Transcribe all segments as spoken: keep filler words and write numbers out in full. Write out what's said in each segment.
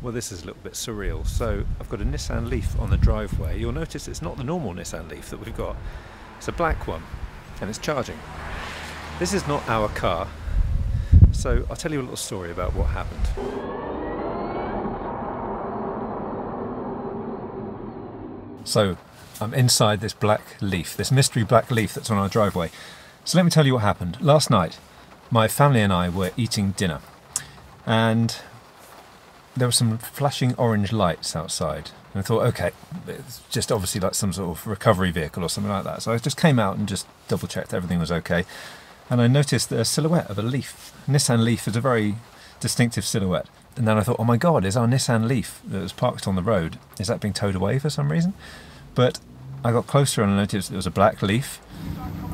Well, this is a little bit surreal. So I've got a Nissan Leaf on the driveway. You'll notice it's not the normal Nissan Leaf that we've got. It's a black one and it's charging. This is not our car. So I'll tell you a little story about what happened. So I'm inside this black Leaf, this mystery black Leaf that's on our driveway. So let me tell you what happened. Last night, my family and I were eating dinner and there were some flashing orange lights outside, and I thought, okay, it's just obviously like some sort of recovery vehicle or something like that. So I just came out and just double checked everything was okay, and I noticed the silhouette of a Leaf. Nissan Leaf is a very distinctive silhouette, and then I thought, oh my god, is our Nissan Leaf that was parked on the road, is that being towed away for some reason? But I got closer and I noticed it was a black Leaf,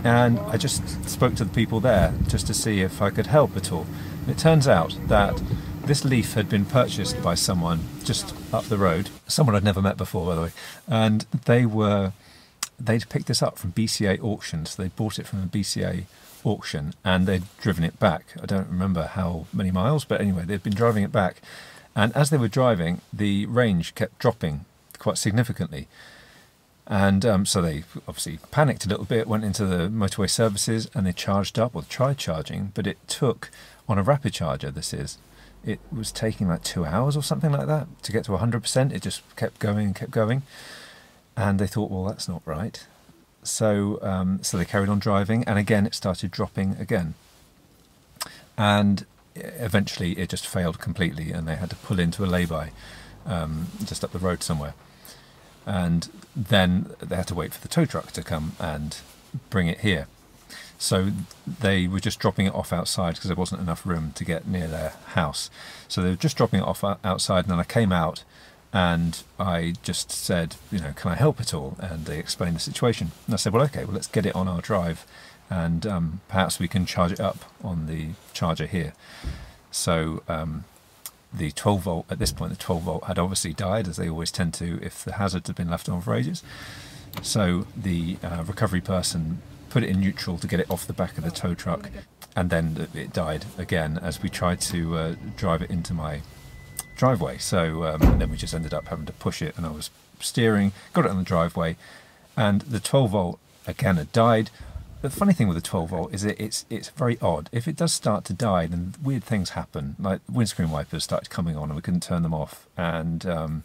and I just spoke to the people there just to see if I could help at all. And it turns out that this Leaf had been purchased by someone just up the road, someone I'd never met before, by the way, and they were, they'd picked this up from B C A Auctions. So they bought it from the B C A auction and they'd driven it back. I don't remember how many miles, but anyway, they'd been driving it back. And as they were driving, the range kept dropping quite significantly. And um, so they obviously panicked a little bit, went into the motorway services, and they charged up, or tried charging, but it took, on a rapid charger this is, it was taking like two hours or something like that to get to one hundred percent. It just kept going and kept going. And they thought, well, that's not right. So um, so they carried on driving, and again, it started dropping again. And eventually it just failed completely, and they had to pull into a lay-by um, just up the road somewhere. And then they had to wait for the tow truck to come and bring it here. So they were just dropping it off outside because there wasn't enough room to get near their house. So they were just dropping it off outside, and then I came out and I just said, you know, can I help at all? And they explained the situation. And I said, well, okay, well, let's get it on our drive, and um, perhaps we can charge it up on the charger here. So um, the twelve volt, at this point, the twelve volt had obviously died, as they always tend to if the hazards have been left on for ages. So the uh, recovery person put it in neutral to get it off the back of the tow truck, and then it died again as we tried to uh, drive it into my driveway. So um, and then we just ended up having to push it, and I was steering, got it on the driveway, and the twelve volt again had died. The funny thing with the twelve volt is that it's it's very odd. If it does start to die, then weird things happen, like windscreen wipers started coming on and we couldn't turn them off, and um,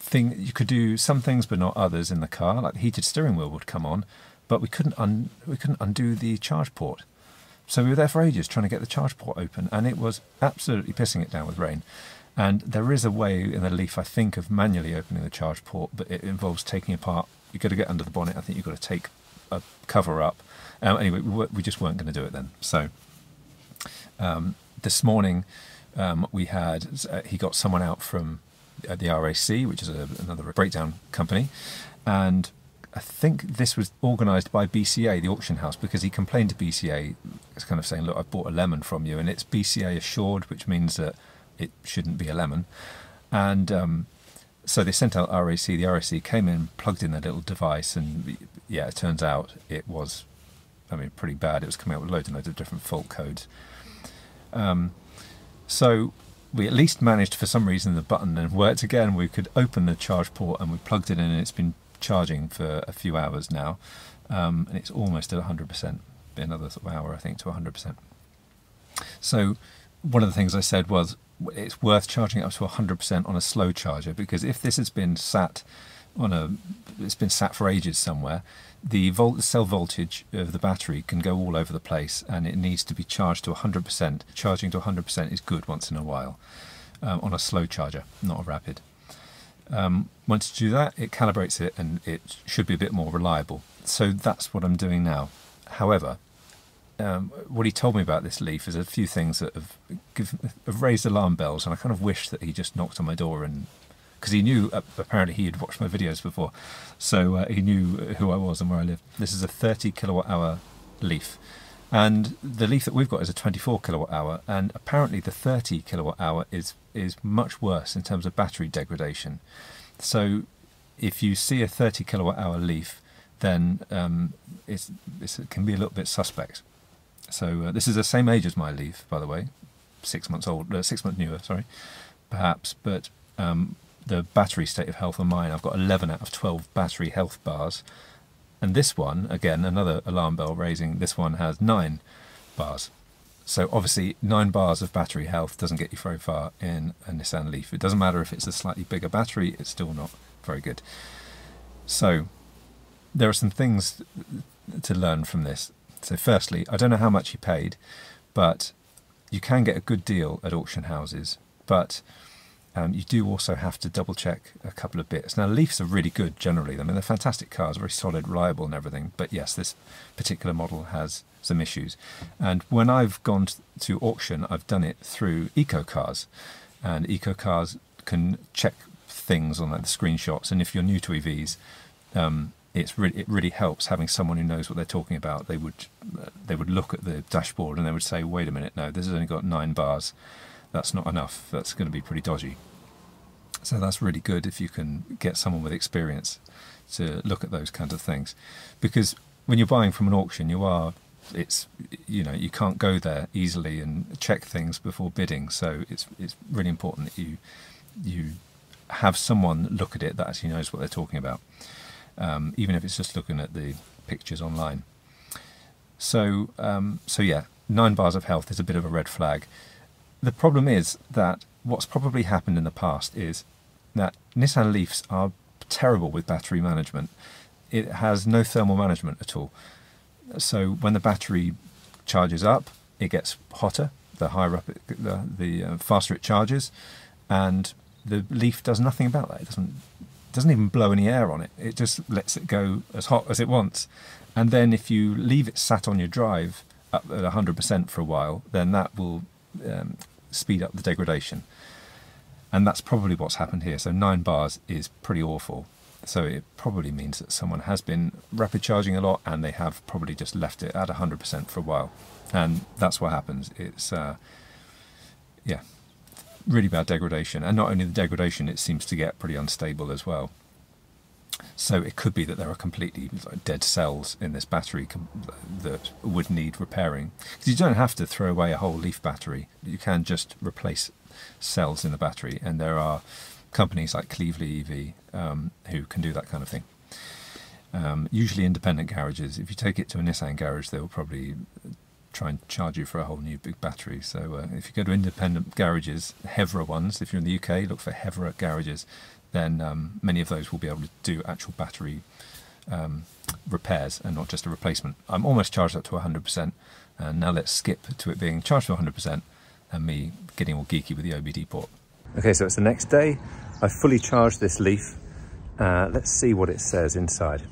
thing you could do some things but not others in the car, like the heated steering wheel would come on, but we couldn't un we couldn't undo the charge port. So we were there for ages trying to get the charge port open, and it was absolutely pissing it down with rain. And there is a way in the Leaf, I think, of manually opening the charge port, but it involves taking apart, you've got to get under the bonnet, I think you've got to take a cover up. Um, anyway, we, were, we just weren't going to do it then. So um, this morning um, we had, uh, he got someone out from uh, the R A C, which is a, another breakdown company, and I think this was organised by B C A, the auction house, because he complained to B C A, it's kind of saying, look, I've bought a lemon from you, and it's B C A assured, which means that it shouldn't be a lemon. And um, so they sent out R A C, the R A C came in, plugged in their little device, and yeah, it turns out it was, I mean, pretty bad. It was coming out with loads and loads of different fault codes. Um, so we at least managed, for some reason, the button and worked again. We could open the charge port, and we plugged it in, and it's been charging for a few hours now, um, and it's almost at one hundred percent, another sort of hour, I think, to one hundred percent. So one of the things I said was, it's worth charging up to one hundred percent on a slow charger, because if this has been sat on a, it's been sat for ages somewhere, the volt, cell voltage of the battery can go all over the place, and it needs to be charged to one hundred percent. Charging to one hundred percent is good once in a while, um, on a slow charger, not a rapid. Um, once you do that, it calibrates it and it should be a bit more reliable. So that's what I'm doing now. However, um, what he told me about this Leaf is a few things that have, give, have raised alarm bells, and I kind of wish that he just knocked on my door, and because he knew, uh, apparently he had watched my videos before, so uh, he knew who I was and where I lived. This is a thirty kilowatt hour Leaf, and the Leaf that we've got is a twenty-four kilowatt hour, and apparently the thirty kilowatt hour is is much worse in terms of battery degradation. So if you see a thirty kilowatt hour Leaf, then um, it's, it's, it can be a little bit suspect. So uh, this is the same age as my Leaf, by the way, six months old, uh, six months newer, sorry, perhaps, but um, the battery state of health on mine, I've got eleven out of twelve battery health bars. And this one, again, another alarm bell raising, this one has nine bars. So obviously nine bars of battery health doesn't get you very far in a Nissan Leaf. It doesn't matter if it's a slightly bigger battery, it's still not very good. So there are some things to learn from this. So firstly, I don't know how much you paid, but you can get a good deal at auction houses, but um, you do also have to double check a couple of bits. Now, Leafs are really good generally. I mean, they're fantastic cars, very solid, reliable and everything. But yes, this particular model has some issues. And when I've gone to auction, I've done it through EcoCars. And EcoCars can check things on like the screenshots. And if you're new to E Vs, um, It's really, it really helps having someone who knows what they're talking about. They would they would look at the dashboard and they would say, wait a minute, no, this has only got nine bars. That's not enough. That's going to be pretty dodgy. So that's really good if you can get someone with experience to look at those kinds of things. Because when you're buying from an auction, you are, it's, you know, you can't go there easily and check things before bidding. So it's it's really important that you, you have someone look at it that actually knows what they're talking about. Um, even if it's just looking at the pictures online. So, um, so yeah, nine bars of health is a bit of a red flag. The problem is that what's probably happened in the past is that Nissan Leafs are terrible with battery management. It has no thermal management at all. So when the battery charges up, it gets hotter. The higher up, it, the, the uh, faster it charges, and the Leaf does nothing about that. It doesn't. doesn't even blow any air on it. It just lets it go as hot as it wants. And then if you leave it sat on your drive up at one hundred percent for a while, then that will um, speed up the degradation. And that's probably what's happened here. So nine bars is pretty awful. So it probably means that someone has been rapid charging a lot and they have probably just left it at one hundred percent for a while. And that's what happens. It's, uh, yeah. Really bad degradation, and not only the degradation, it seems to get pretty unstable as well. So it could be that there are completely dead cells in this battery that would need repairing. Because you don't have to throw away a whole Leaf battery, you can just replace cells in the battery, and there are companies like Cleveley E V um, who can do that kind of thing. Um, usually independent garages, if you take it to a Nissan garage, they'll probably try and charge you for a whole new big battery. So uh, if you go to independent garages, Hevera ones, if you're in the U K, look for Hevera garages, then um, many of those will be able to do actual battery um, repairs and not just a replacement. I'm almost charged up to one hundred percent, and now let's skip to it being charged to one hundred percent and me getting all geeky with the O B D port. Okay, so it's the next day. I fully charged this Leaf. Uh, let's see what it says inside.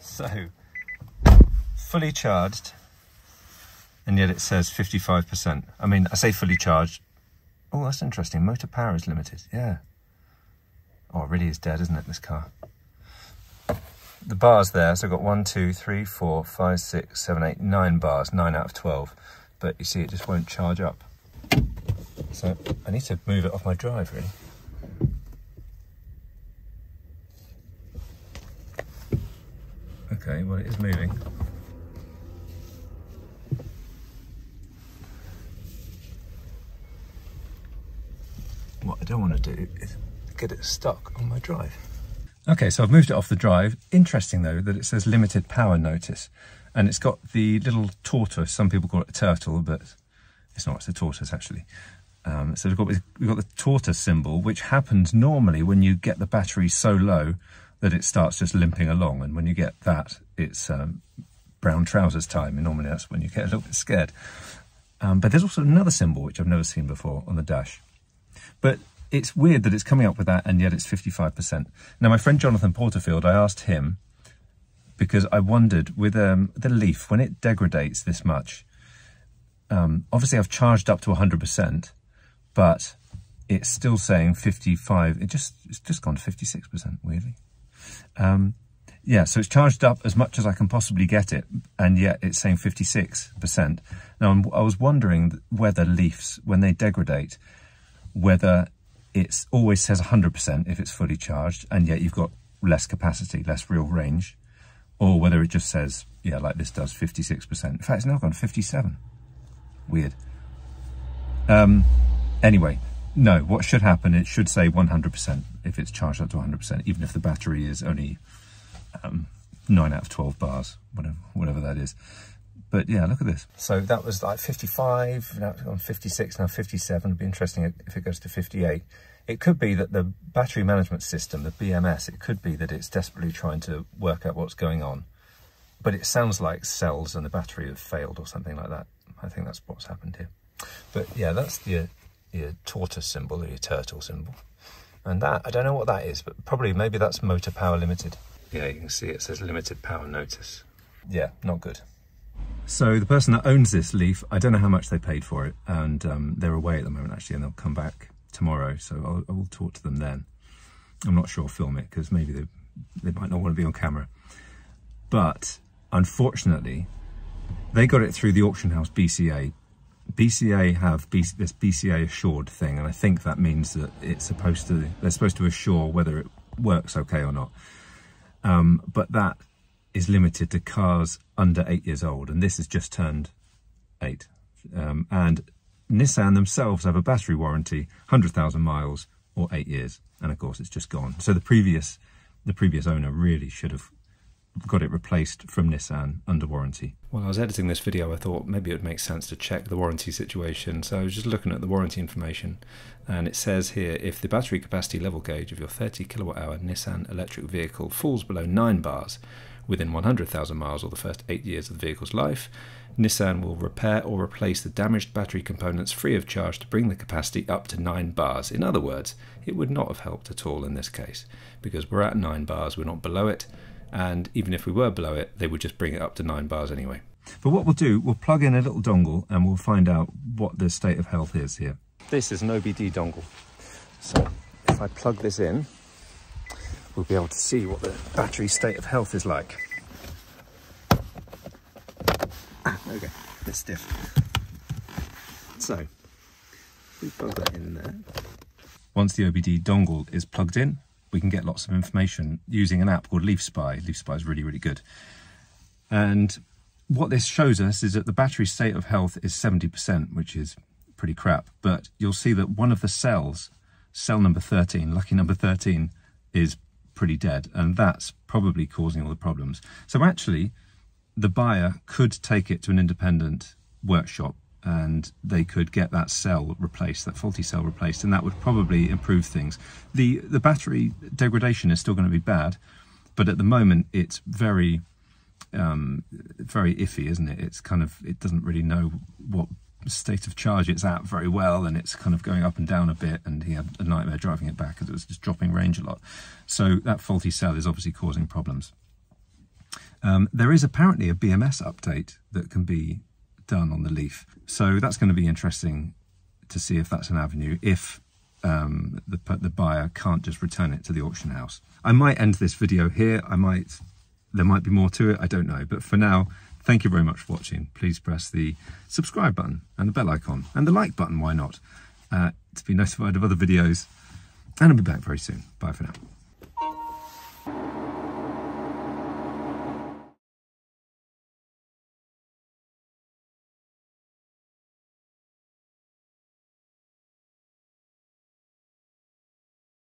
So, fully charged, and yet it says fifty-five percent. I mean, I say fully charged. Oh, that's interesting. Motor power is limited, yeah. Oh, it really is dead, isn't it, this car? The bars there, so I've got one, two, three, four, five, six, seven, eight, nine bars, nine out of twelve. But you see, it just won't charge up. So I need to move it off my drive, really. Okay, well, it is moving. What I don't want to do is get it stuck on my drive. Okay, so I've moved it off the drive. Interesting, though, that it says limited power notice. And it's got the little tortoise. Some people call it a turtle, but it's not. It's a tortoise, actually. Um, so we've got, we've got the tortoise symbol, which happens normally when you get the battery so low that it starts just limping along, and when you get that, it's um, brown trousers time, and normally that's when you get a little bit scared. Um, but there's also another symbol which I've never seen before on the dash. But it's weird that it's coming up with that, and yet it's fifty-five percent. Now, my friend Jonathan Porterfield, I asked him, because I wondered, with um, the Leaf, when it degradates this much, um, obviously I've charged up to one hundred percent, but it's still saying fifty-five, it just, it's just gone to fifty-six percent, weirdly. Um, yeah, so it's charged up as much as I can possibly get it, and yet it's saying fifty-six percent. Now, I'm, I was wondering whether Leafs, when they degradate, whether it always says one hundred percent if it's fully charged, and yet you've got less capacity, less real range, or whether it just says, yeah, like this does, fifty-six percent. In fact, it's now gone fifty-seven. Weird. Um, anyway, no, what should happen, it should say one hundred percent if it's charged up to one hundred percent, even if the battery is only um, nine out of twelve bars, whatever, whatever that is. But yeah, look at this. So that was like fifty-five, now it's gone fifty-six, now fifty-seven. It'd be interesting if it goes to fifty-eight. It could be that the battery management system, the B M S, it could be that it's desperately trying to work out what's going on. But it sounds like cells and the battery have failed or something like that. I think that's what's happened here. But yeah, that's the, the tortoise symbol, the turtle symbol. And that, I don't know what that is, but probably maybe that's motor power limited. Yeah, you can see it says limited power notice. Yeah, not good. So the person that owns this Leaf, I don't know how much they paid for it, and um, they're away at the moment actually, and they'll come back tomorrow, so I'll, I will talk to them then. I'm not sure I'll film it, because maybe they, they might not want to be on camera. But unfortunately, they got it through the auction house B C A. B C A have B C, this B C A assured thing, and I think that means that it's supposed to, they're supposed to assure whether it works okay or not. Um, but that is limited to cars under eight years old, and this has just turned eight. Um, and Nissan themselves have a battery warranty, one hundred thousand miles or eight years, and of course it's just gone. So the previous, the previous owner really should have got it replaced from Nissan under warranty. Well, I was editing this video, I thought maybe it would make sense to check the warranty situation. So I was just looking at the warranty information, and it says here, if the battery capacity level gauge of your thirty kilowatt hour Nissan electric vehicle falls below nine bars within one hundred thousand miles or the first eight years of the vehicle's life, Nissan will repair or replace the damaged battery components free of charge to bring the capacity up to nine bars. In other words, it would not have helped at all in this case, because we're at nine bars, we're not below it. And even if we were below it, they would just bring it up to nine bars anyway. But what we'll do, we'll plug in a little dongle and we'll find out what the state of health is here. This is an O B D dongle. So if I plug this in, we'll be able to see what the battery state of health is like. Ah, there we go, it's stiff. So we plug that in there. Once the O B D dongle is plugged in, we can get lots of information using an app called LeafSpy. LeafSpy is really, really good. And what this shows us is that the battery state of health is seventy percent, which is pretty crap. But you'll see that one of the cells, cell number thirteen, lucky number thirteen, is pretty dead. And that's probably causing all the problems. So actually, the buyer could take it to an independent workshop and they could get that cell replaced, that faulty cell replaced, and that would probably improve things. The the battery degradation is still going to be bad, but at the moment it's very, um, very iffy, isn't it? It's kind of, it doesn't really know what state of charge it's at very well, and it's kind of going up and down a bit, and he had a nightmare driving it back because it was just dropping range a lot. So that faulty cell is obviously causing problems. Um, there is apparently a B M S update that can be done on the Leaf, so that's going to be interesting to see if that's an avenue, if um, the, the buyer can't just return it to the auction house. I might end this video here, I might, there might be more to it, I don't know, but for now, thank you very much for watching. Please press the subscribe button and the bell icon and the like button, why not, uh, to be notified of other videos, and I'll be back very soon. Bye for now.